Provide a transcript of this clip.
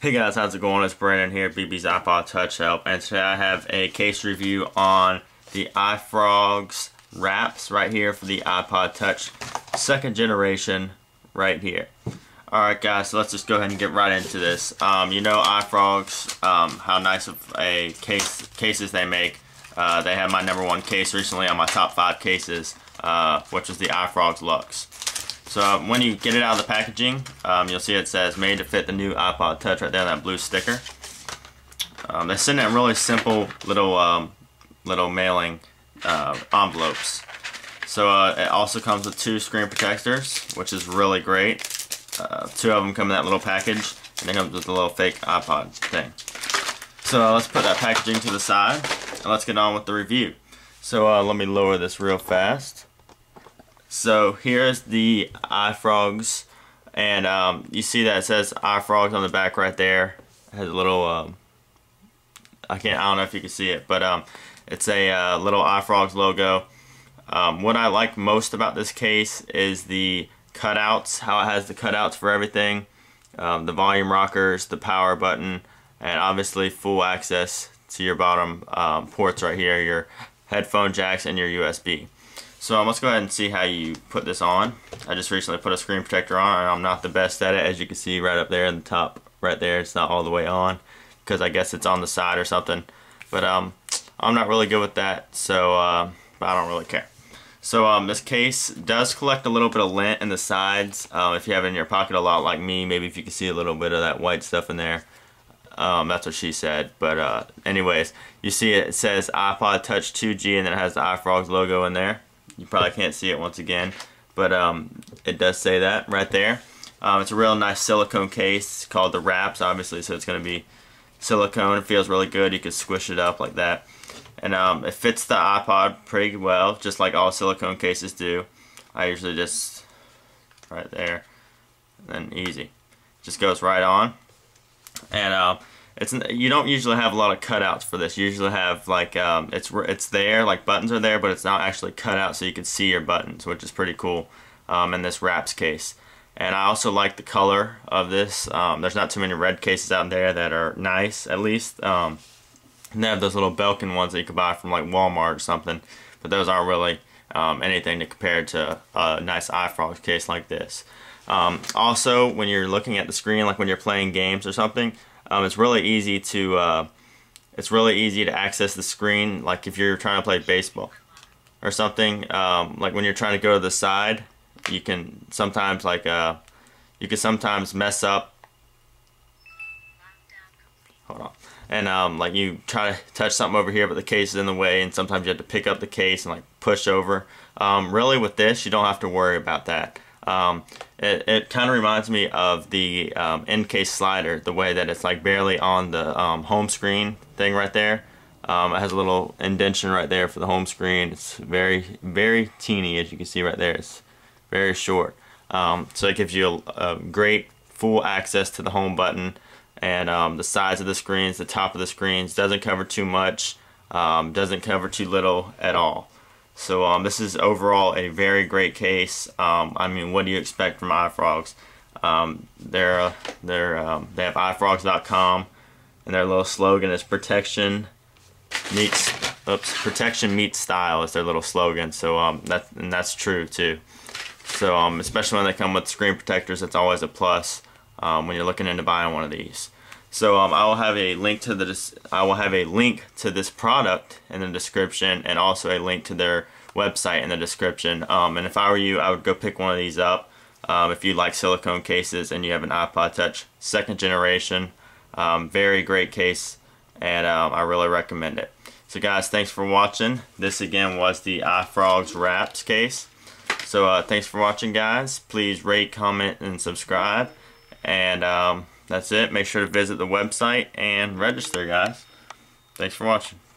Hey guys, how's it going? It's Brandon here, BB's iPod Touch Help, and today I have a case review on the iFrogz Wrapz right here for the iPod Touch, second generation right here. Alright guys, so let's just go ahead and get right into this. You know iFrogz, how nice of a cases they make. They had my number 1 case recently on my top 5 cases, which is the iFrogz Luxe. So when you get it out of the packaging, you'll see it says made to fit the new iPod Touch right there on that blue sticker. They send it in really simple little mailing envelopes. So it also comes with 2 screen protectors, which is really great. 2 of them come in that little package, and it comes with a little fake iPod thing. So let's put that packaging to the side, and let's get on with the review. So let me lower this real fast. So here's the iFrogz, and you see that it says iFrogz on the back right there. It has a little, I don't know if you can see it, but it's a little iFrogz logo. What I like most about this case is the cutouts, how it has the cutouts for everything, the volume rockers, the power button, and obviously full access to your bottom ports right here, your headphone jacks and your USB. So let's go ahead and see how you put this on. I just recently put a screen protector on, and I'm not the best at it, as you can see right up there in the top right there. It's not all the way on because I guess it's on the side or something, but I'm not really good with that, so I don't really care. So this case does collect a little bit of lint in the sides. If you have it in your pocket a lot like me, maybe if you can see a little bit of that white stuff in there. That's what she said, but anyways, you see it says iPod Touch 2G, and then it has the iFrogz logo in there. You probably can't see it once again, but it does say that right there. It's a real nice silicone case called the Wrapz, obviously, so it's going to be silicone. It feels really good. You can squish it up like that. And it fits the iPod pretty well, just like all silicone cases do. I usually just, right there, and then easy. Just goes right on. And you don't usually have a lot of cutouts for this. You usually have like it's there, like buttons are there, but it's not actually cut out, so you can see your buttons, which is pretty cool in this Wrapz case. And I also like the color of this. There's not too many red cases out there that are nice, at least. And they have those little Belkin ones that you could buy from like Walmart or something, but those aren't really anything to compare to a nice iFrogz case like this. Also, when you're looking at the screen, like when you're playing games or something. It's really easy to access the screen, like if you're trying to play baseball or something. Like when you're trying to go to the side, you can sometimes mess up. Hold on, and like you try to touch something over here, but the case is in the way, and sometimes you have to pick up the case and like push over. Really, with this, you don't have to worry about that. It kind of reminds me of the end case slider, the way that it's like barely on the home screen thing right there. It has a little indentation right there for the home screen. It's very, very teeny, as you can see right there. It's very short. So it gives you a great full access to the home button, and the sides of the screens, the top of the screens. Doesn't cover too much, doesn't cover too little at all. So this is overall a very great case. I mean, what do you expect from iFrogz? They have iFrogz.com, and their little slogan is "Protection meets style" is their little slogan. So that's true too. So especially when they come with screen protectors, that's always a plus when you're looking into buying one of these. So I will have a link to this product in the description, and also a link to their website in the description. And if I were you, I would go pick one of these up if you like silicone cases and you have an iPod Touch second generation. Very great case, and I really recommend it. So guys, thanks for watching. This again was the iFrogz Wrapz case. So thanks for watching, guys. Please rate, comment, and subscribe. And that's it. Make sure to visit the website and register, guys. Thanks for watching.